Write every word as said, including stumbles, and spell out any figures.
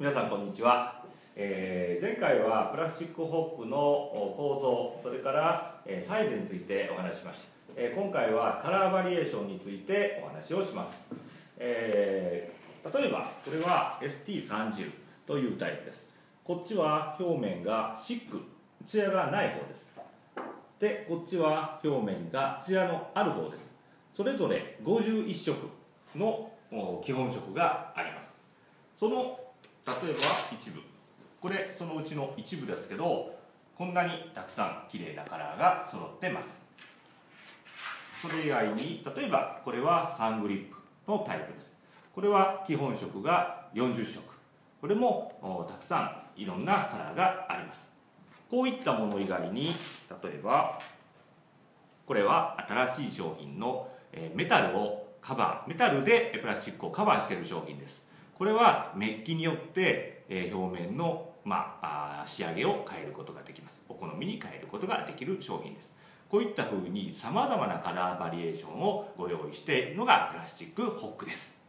皆さんこんにちは、えー、前回はプラスチックホップの構造、それからサイズについてお話ししました。えー、今回はカラーバリエーションについてお話をします。えー、例えばこれは エスティーさんじゅう というタイプです。こっちは表面がシック、ツヤがない方です。で、こっちは表面がツヤのある方です。それぞれごじゅういっ色の基本色があります。その例えば一部、これそのうちの一部ですけど、こんなにたくさん綺麗なカラーが揃ってます。それ以外に例えばこれはサングリップのタイプです。これは基本色がよんじゅう色、これもたくさんいろんなカラーがあります。こういったもの以外に、例えばこれは新しい商品のメタルをカバー、メタルでプラスチックをカバーしている商品です。これはメッキによって表面の、まあ、仕上げを変えることができます。お好みに変えることができる商品です。こういったふうにさまざまなカラーバリエーションをご用意しているのがプラスチックホックです。